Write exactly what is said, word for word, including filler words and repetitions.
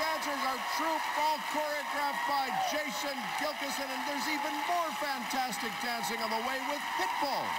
Dancers are troop, all choreographed by Jason Gilkison, and there's even more fantastic dancing on the way with Pitbull.